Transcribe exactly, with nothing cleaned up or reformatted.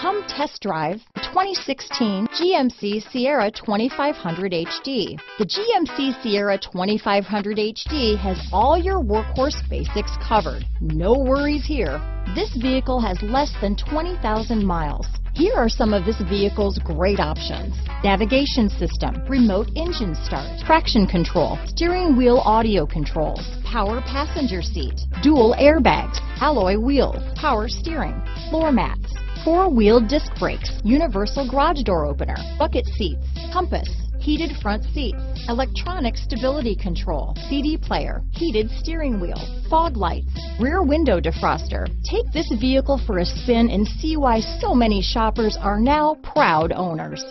Come test drive the twenty sixteen G M C Sierra twenty-five hundred H D. The G M C Sierra twenty-five hundred H D has all your workhorse basics covered. No worries here. This vehicle has less than twenty thousand miles. Here are some of this vehicle's great options: navigation system, remote engine start, traction control, steering wheel audio controls, power passenger seat, dual airbags, alloy wheels, power steering, floor mats, four-wheel disc brakes, universal garage door opener, bucket seats, compass, heated front seats, electronic stability control, C D player, heated steering wheel, fog lights, rear window defroster. Take this vehicle for a spin and see why so many shoppers are now proud owners.